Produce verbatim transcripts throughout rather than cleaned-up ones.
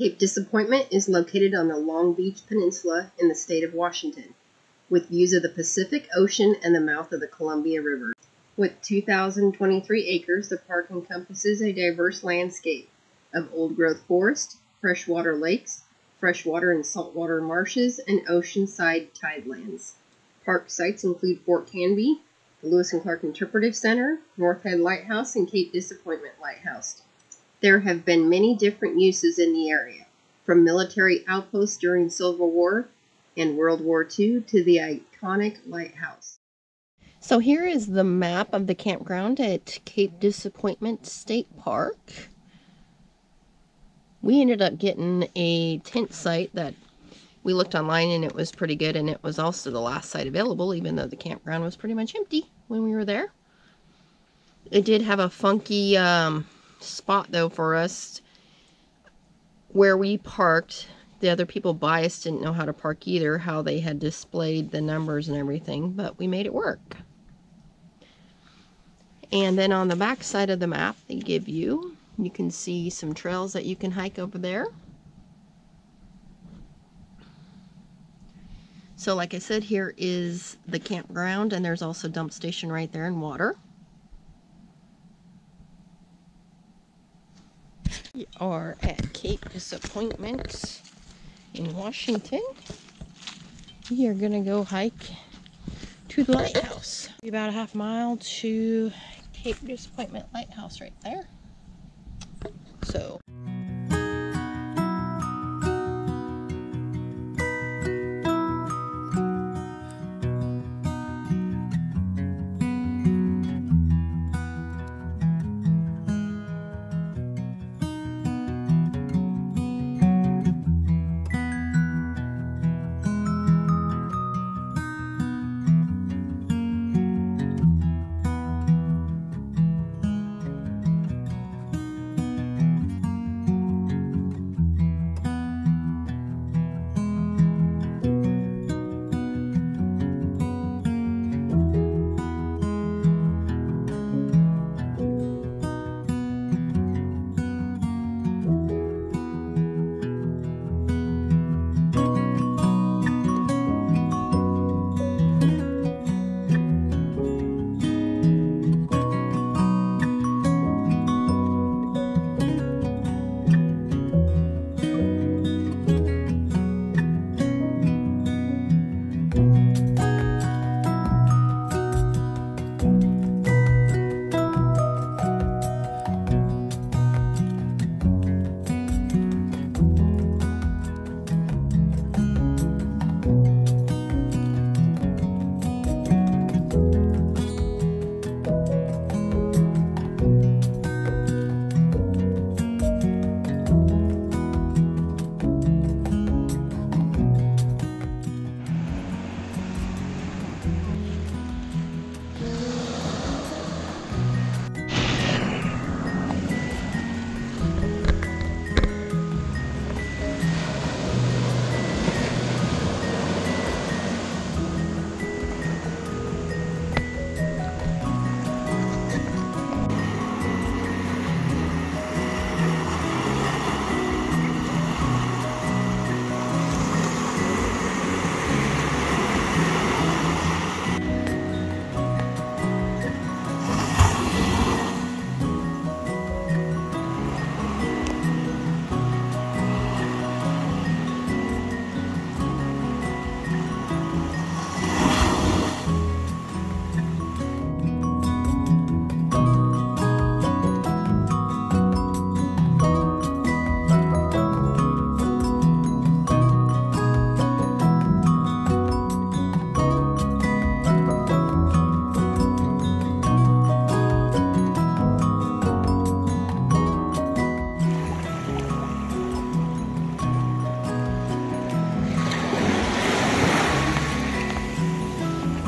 Cape Disappointment is located on the Long Beach Peninsula in the state of Washington, with views of the Pacific Ocean and the mouth of the Columbia River. With two thousand twenty-three acres, the park encompasses a diverse landscape of old-growth forest, freshwater lakes, freshwater and saltwater marshes, and oceanside tidelands. Park sites include Fort Canby, the Lewis and Clark Interpretive Center, North Head Lighthouse, and Cape Disappointment Lighthouse. There have been many different uses in the area, from military outposts during Civil War and World War Two to the iconic lighthouse. So here is the map of the campground at Cape Disappointment State Park. We ended up getting a tent site that we looked online and it was pretty good, and it was also the last site available, even though the campground was pretty much empty when we were there. It did have a funky um, spot though for us where we parked. The other people by us didn't know how to park either, how they had displayed the numbers and everything, but we made it work. And then on the back side of the map they give you, you can see some trails that you can hike over there. So like I said, here is the campground, and there's also a dump station right there and water. We are at Cape Disappointment in Washington. We are going to go hike to the lighthouse. About a half mile to Cape Disappointment Lighthouse right there. So...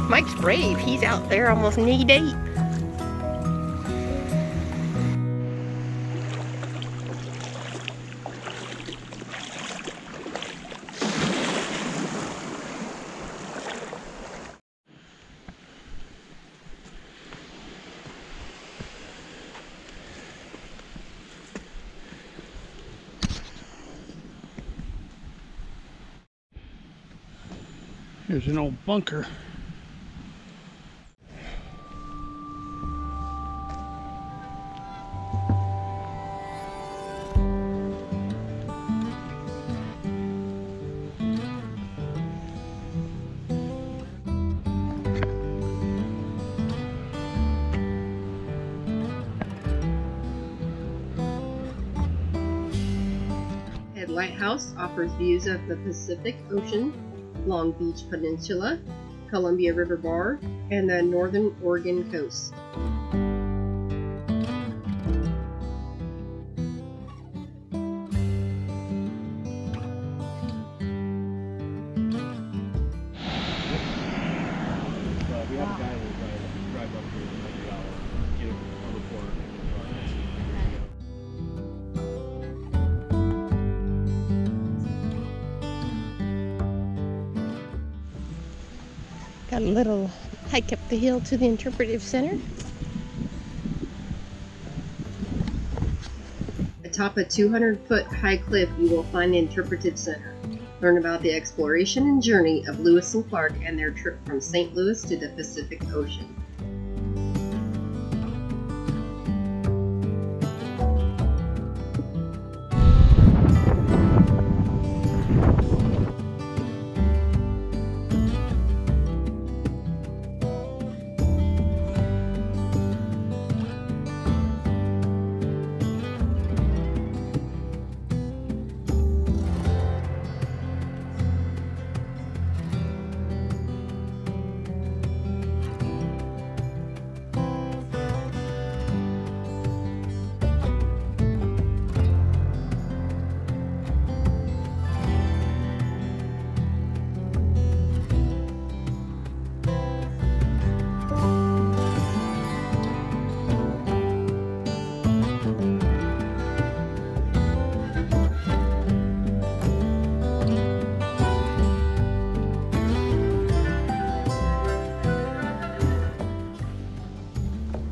Mike's brave, he's out there almost knee deep. Here's an old bunker. Lighthouse offers views of the Pacific Ocean, Long Beach Peninsula, Columbia River Bar, and the northern Oregon coast. Got a little hike up the hill to the Interpretive Center. Atop a two hundred foot high cliff, you will find the Interpretive Center. Learn about the exploration and journey of Lewis and Clark and their trip from Saint Louis to the Pacific Ocean.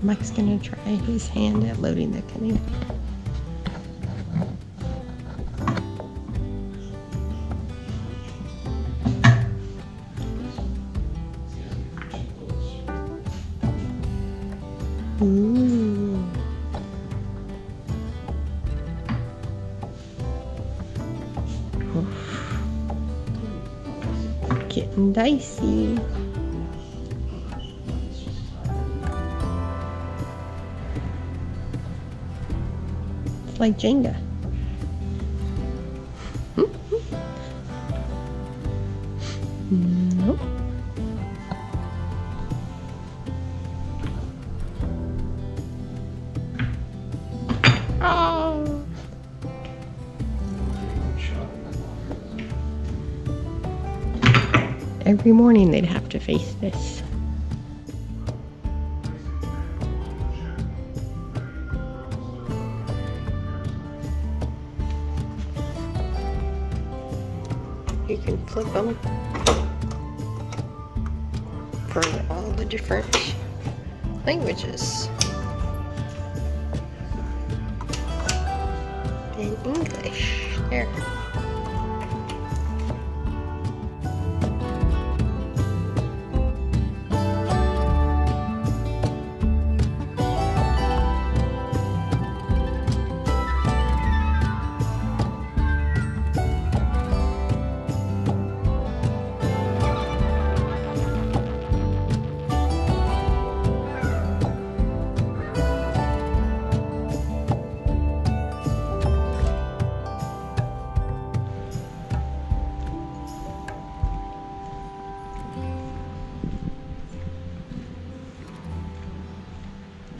Mike's gonna try his hand at loading the canoe. Ooh. Oof. Getting dicey. Like Jenga. Nope. Oh. Every morning they'd have to face this. You can flip them for all the different languages. In English, there.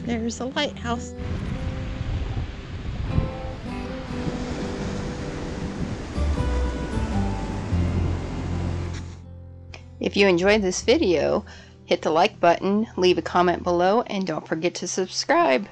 There's a lighthouse. If you enjoyed this video, hit the like button, leave a comment below, and don't forget to subscribe.